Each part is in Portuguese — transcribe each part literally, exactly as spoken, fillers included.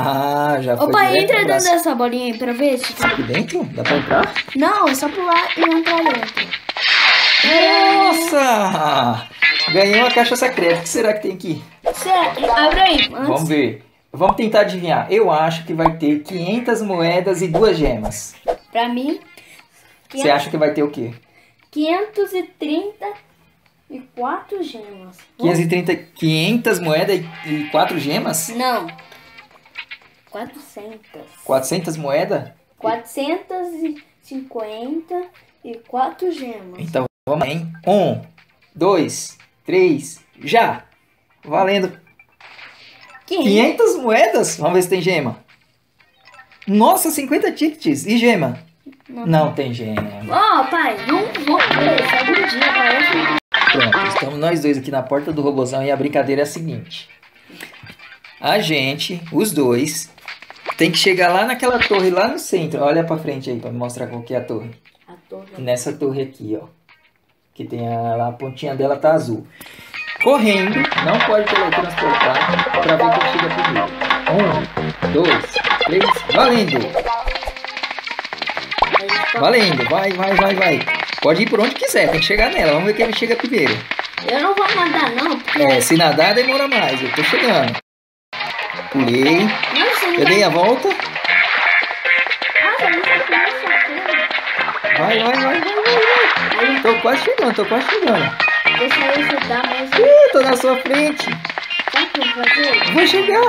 Ah, já foi. Opa, entra dentro dessa bolinha aí pra ver se tá aqui dentro? Dá pra entrar? Não, é só pular e entrar dentro. Nossa! Ganhei uma caixa secreta. O que será que tem aqui? Certo, abre aí. Vamos ver. Vamos tentar adivinhar. Eu acho que vai ter quinhentas moedas e duas gemas. Pra mim... quinhentas... Você acha que vai ter o quê? quinhentas e trinta e quatro gemas. quinhentas e trinta... quinhentas moedas e quatro gemas? Não. quatrocentas. quatrocentas moedas? quatrocentas e cinquenta e quatro gemas. Então vamos lá, hein? Um, dois, três, já! Valendo! quinhentas moedas? Vamos ver se tem gema. Nossa, cinquenta tickets. E gema? Não, não tem gema. Ó, oh, pai, vamos ver. Sabe um dia, pai. Pronto, estamos nós dois aqui na porta do robozão e a brincadeira é a seguinte. A gente, os dois, tem que chegar lá naquela torre, lá no centro. Olha pra frente aí, pra me mostrar qual que é a torre. A torre. Nessa torre aqui, ó. Que tem a, a pontinha dela tá azul. Correndo, não pode teletransportar para ver quem chega primeiro. Um, dois, três, valendo! Valendo, vai, vai, vai, vai. Pode ir por onde quiser, tem que chegar nela. Vamos ver quem chega primeiro. Eu não vou nadar, não. Porque... É, se nadar demora mais, eu tô chegando. Pulei, eu dei a volta. Vai, vai, vai, vai, vai. Tô quase chegando, tô quase chegando. Deixa eu ajudar, mas... Ih, tô na sua frente. Vou chegar.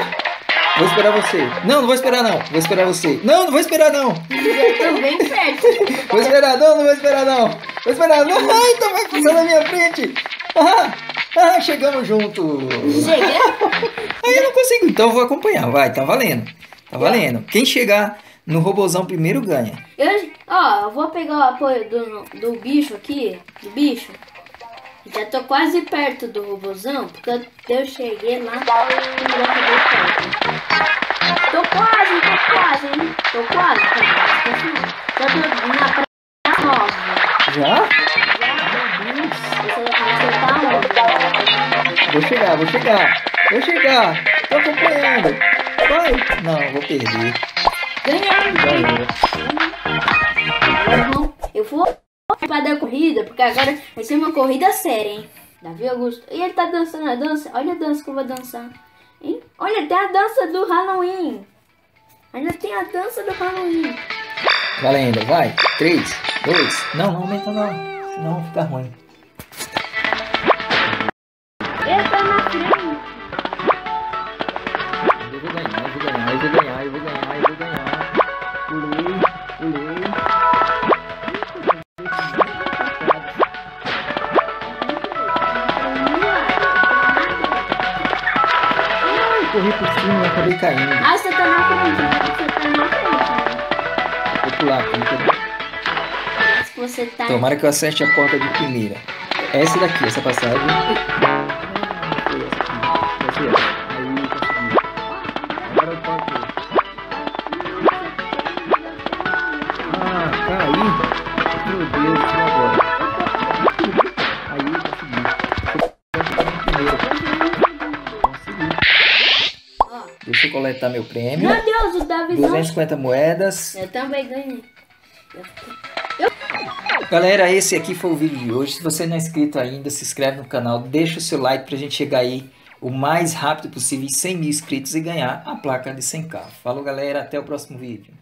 Vou esperar você. Não, não vou esperar não. Vou esperar você. Não, não vou esperar não. Eu tô bem perto. Vou esperar não, não vou esperar não. Vou esperar não. Ai, então vai passar na minha frente. Ah, ah, chegamos junto. Chegamos? Aí eu não consigo. Então eu vou acompanhar. Vai, tá valendo. Tá valendo. Quem chegar no robozão primeiro ganha. Eu, ó, eu vou pegar o apoio do, do bicho aqui. Do bicho. Já tô quase perto do robozão, porque eu, eu cheguei lá e não acabei. Tô quase, tô quase, hein? Tô quase, tô quase. Tô na praça nova. Já? Já? Vou chegar, vou chegar. Vou chegar. Tô acompanhando. Vai. Não, vou perder. Ganhei. Eu vou... para dar corrida, porque agora vai ser uma corrida séria, hein? Davi Augusto. E ele tá dançando a dança. Olha a dança que eu vou dançar. Hein? Olha, tem a dança do Halloween. Ainda tem a dança do Halloween. Valendo, vai. três, dois. Não, não aumenta não. Senão fica ruim. Ele tá na frente. Eu vou ganhar, eu vou ganhar, eu vou ganhar, eu vou ganhar, eu vou ganhar. Pulei, pulei. Corri por cima e acabei caindo. Ah, você tá na frente, você tá na frente. Vou pular aqui, tá? Se você tá... Tomara que eu acerte a porta de primeira. Essa daqui, essa passagem. Foi essa aqui. Foi essa. Aí eu consegui. Agora eu toco. Ah, caí. Meu Deus, que agora. Aí eu consegui. Deixa eu coletar meu prêmio. Meu Deus, o Davi duzentas e cinquenta moedas. Eu também ganhei. Eu... Galera, esse aqui foi o vídeo de hoje. Se você não é inscrito ainda, se inscreve no canal. Deixa o seu like pra gente chegar aí o mais rápido possível em cem mil inscritos e ganhar a placa de cem K. Falou, galera. Até o próximo vídeo.